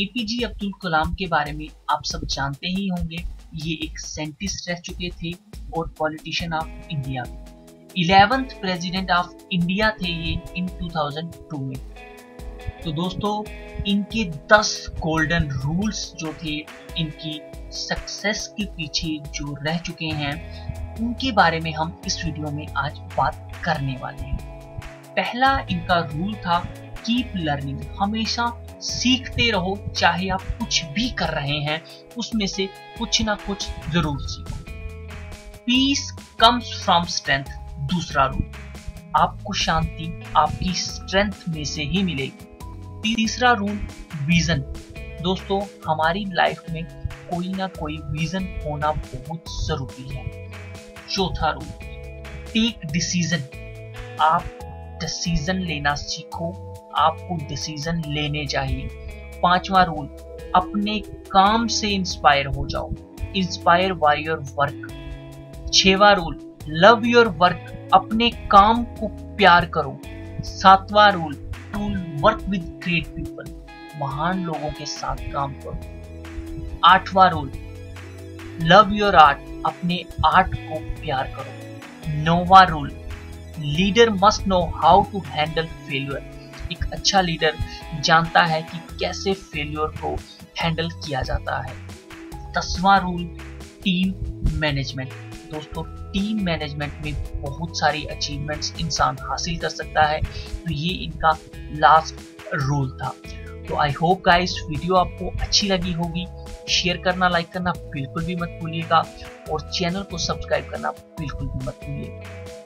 APJ Abdul Kalam के बारे में आप सब जानते ही होंगे। ये एक साइंटिस्ट रह चुके थे और politician of India, 11th president of India थे ये इन 2002 में। तो दोस्तों, इनके 10 गोल्डन रूल्स जो थे, इनकी सक्सेस के पीछे जो रह चुके हैं, उनके बारे में हम इस वीडियो में आज बात करने वाले हैं। पहला इनका रूल था कीप लर्निंग, हमेशा सीखते रहो, चाहे आप कुछ भी कर रहे हैं उसमें से कुछ ना कुछ जरूर सीखो। पीस कम्स फ्रॉम स्ट्रेंथ, दूसरा रूल, आपको शांति आपकी स्ट्रेंथ में से ही मिलेगी। तीसरा रूल विजन, दोस्तों हमारी लाइफ में कोई ना कोई विजन होना बहुत जरूरी है। चौथा रूल टेक डिसीजन, आप डिसीजन लेना सीखो, आपको डिसीजन लेने चाहिए। पांचवा रूल अपने काम से इंस्पायर हो जाओ, इंस्पायर बाय योर वर्क। छठवां रूल लव योर वर्क, अपने काम को प्यार करो। सातवां rule work with great people, महान लोगों के साथ काम करो। आठवां रूल लव योर आर्ट, अपने आर्ट को प्यार करो। नौवां rule leader must know how to handle failure, एक अच्छा लीडर जानता है कि कैसे फेल्यूर को हैंडल किया जाता है। 10वां रूल टीम मैनेजमेंट, दोस्तों टीम मैनेजमेंट में बहुत सारी अचीवमेंट्स इंसान हासिल कर सकता है। तो ये इनका लास्ट रूल था। तो आई होप गाइस वीडियो आपको अच्छी लगी होगी। शेयर करना, लाइक करना बिल्कुल भी मत भूलिएगा और चैनल को सब्सक्राइब करना बिल्कुल भी मत भूलिएगा।